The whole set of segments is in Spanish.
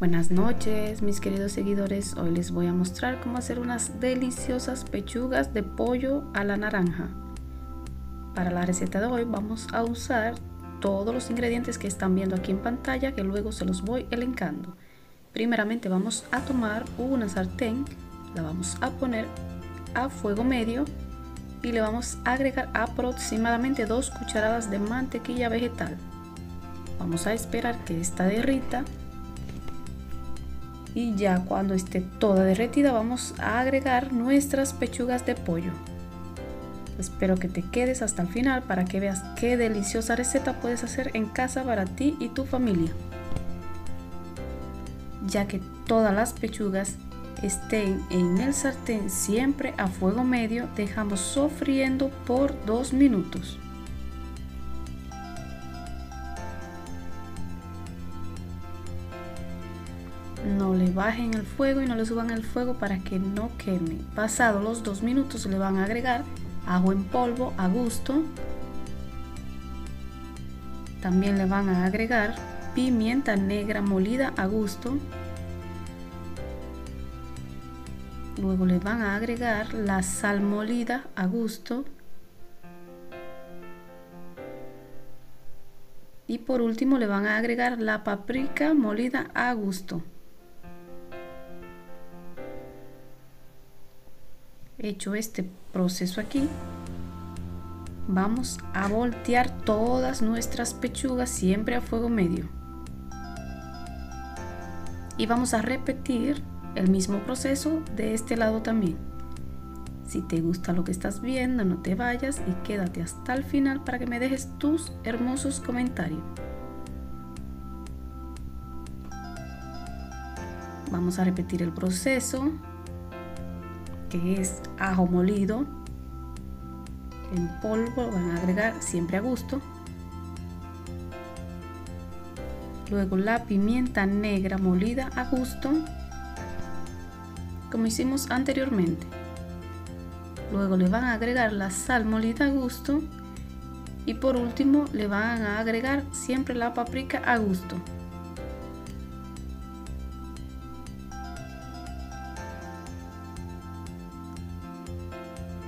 Buenas noches, mis queridos seguidores. Hoy les voy a mostrar cómo hacer unas deliciosas pechugas de pollo a la naranja. Para la receta de hoy vamos a usar todos los ingredientes que están viendo aquí en pantalla, que luego se los voy elencando. Primeramente vamos a tomar una sartén, la vamos a poner a fuego medio y le vamos a agregar aproximadamente 2 cucharadas de mantequilla vegetal. Vamos a esperar que esta derrita. Y ya cuando esté toda derretida vamos a agregar nuestras pechugas de pollo. Espero que te quedes hasta el final para que veas qué deliciosa receta puedes hacer en casa para ti y tu familia. Ya que todas las pechugas estén en el sartén siempre a fuego medio, dejamos sofriendo por 2 minutos. No le bajen el fuego y no le suban el fuego para que no queme. Pasados los 2 minutos le van a agregar ajo en polvo a gusto. También le van a agregar pimienta negra molida a gusto. Luego le van a agregar la sal molida a gusto. Y por último le van a agregar la paprika molida a gusto. Hecho este proceso aquí, vamos a voltear todas nuestras pechugas siempre a fuego medio. Y vamos a repetir el mismo proceso de este lado también. Si te gusta lo que estás viendo, no te vayas y quédate hasta el final para que me dejes tus hermosos comentarios. Vamos a repetir el proceso, que es ajo molido en polvo, lo van a agregar siempre a gusto. Luego la pimienta negra molida a gusto, como hicimos anteriormente. Luego le van a agregar la sal molida a gusto y por último le van a agregar siempre la paprika a gusto.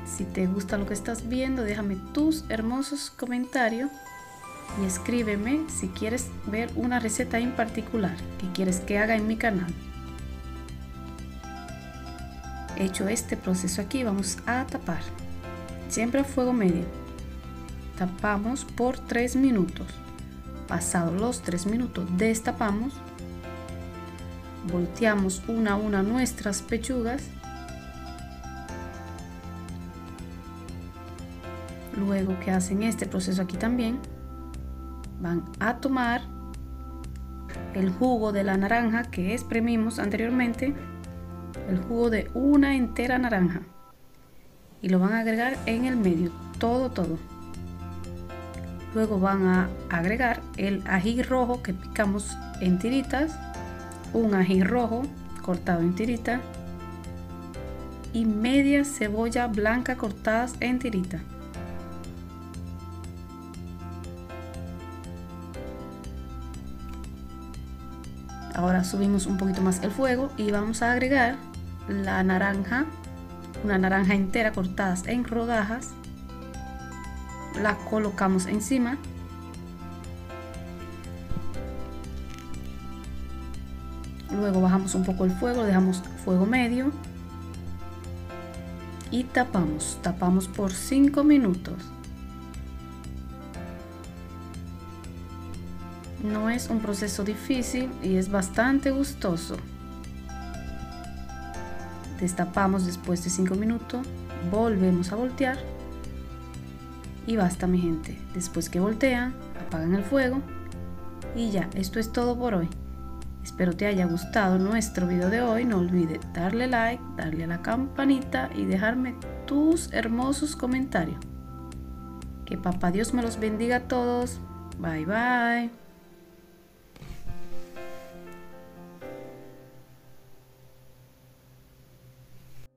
Si te gusta lo que estás viendo, déjame tus hermosos comentarios y escríbeme si quieres ver una receta en particular que quieres que haga en mi canal. Hecho este proceso aquí, vamos a tapar, siempre a fuego medio. Tapamos por 3 minutos. Pasados los 3 minutos destapamos, volteamos una a una nuestras pechugas. Luego que hacen este proceso aquí también, van a tomar el jugo de la naranja que exprimimos anteriormente, el jugo de una entera naranja, y lo van a agregar en el medio, todo. Luego van a agregar el ají rojo que picamos en tiritas, un ají rojo cortado en tirita y media cebolla blanca cortadas en tirita. Ahora subimos un poquito más el fuego y vamos a agregar la naranja, una naranja entera cortada en rodajas. La colocamos encima. Luego bajamos un poco el fuego, dejamos fuego medio y tapamos por 5 minutos. No es un proceso difícil y es bastante gustoso. Destapamos después de 5 minutos, volvemos a voltear y basta, mi gente. Después que voltean, apagan el fuego y ya, esto es todo por hoy. Espero te haya gustado nuestro video de hoy. No olvides darle like, darle a la campanita y dejarme tus hermosos comentarios. Que papá Dios me los bendiga a todos. Bye bye.